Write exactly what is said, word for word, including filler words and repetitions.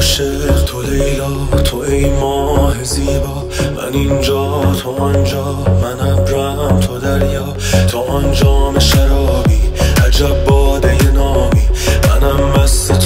عاشق، تو لیلا، تو ای ماه زیبا، من اینجا تو آنجا، من ابرم تو دریا، تو آنجام شرابی، عجب باده نامی، منم مست